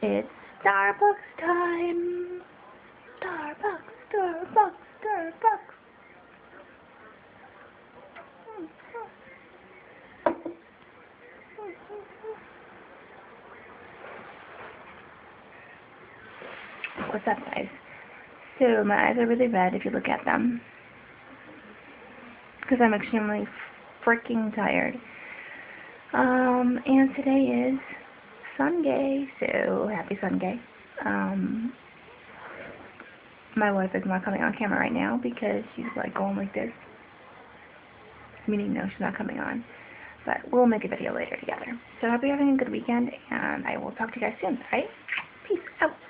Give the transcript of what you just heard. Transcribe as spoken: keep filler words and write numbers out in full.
It's Starbucks time. Starbucks, Starbucks, Starbucks. What's up, guys? So my eyes are really red if you look at them, because I'm extremely freaking tired. Um, and today is Sunday, so happy Sunday. Um, my wife is not coming on camera right now because she's like going like this. Meaning, no, she's not coming on. But we'll make a video later together. So I hope you're having a good weekend, and I will talk to you guys soon. All right? Peace out.